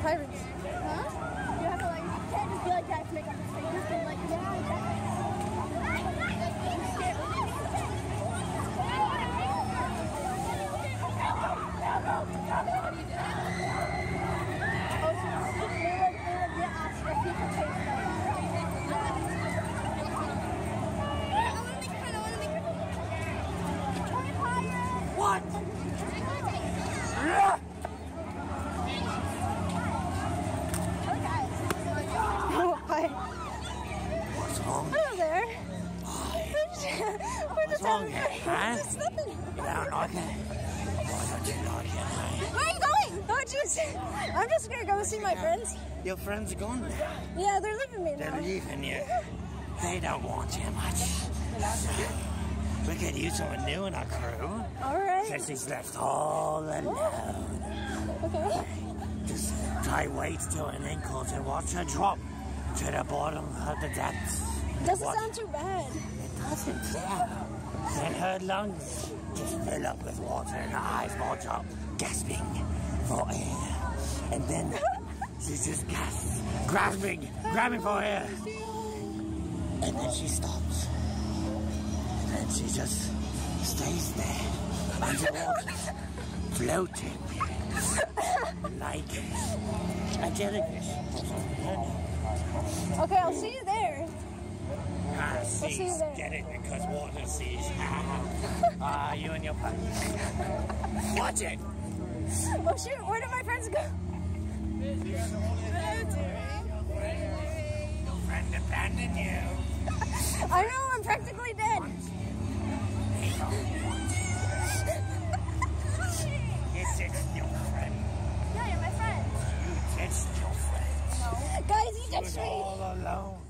pirates. Huh? You have to like, you can't just be like, guys, make up this thing. You have to like, yeah, exactly. I'm just gonna go see my friends. Your friends are gone now. Yeah, they're leaving me now. They're leaving you. They don't want you much. So we could use someone new in our crew. Alright. Since she's left all alone. Okay. Just try wait till an ankle to watch her drop to the bottom of the depths. Doesn't sound too bad. It doesn't, yeah. Then her lungs just fill up with water and her eyes bulge up, gasping for air. And then she's just grabbing for air. And then she stops. And then she just stays there. And she walks, floating. Like a jellyfish. Okay, I'll see you there. Seas get it because water sees. Ah, you and your friends. Watch it. Oh shoot, where did my friends go? Your friend abandoned you. I know, I'm practically dead. Yes, it's your friend. Yeah, you're my friend. You ditched your friend. No. Guys, you ditched me. All alone.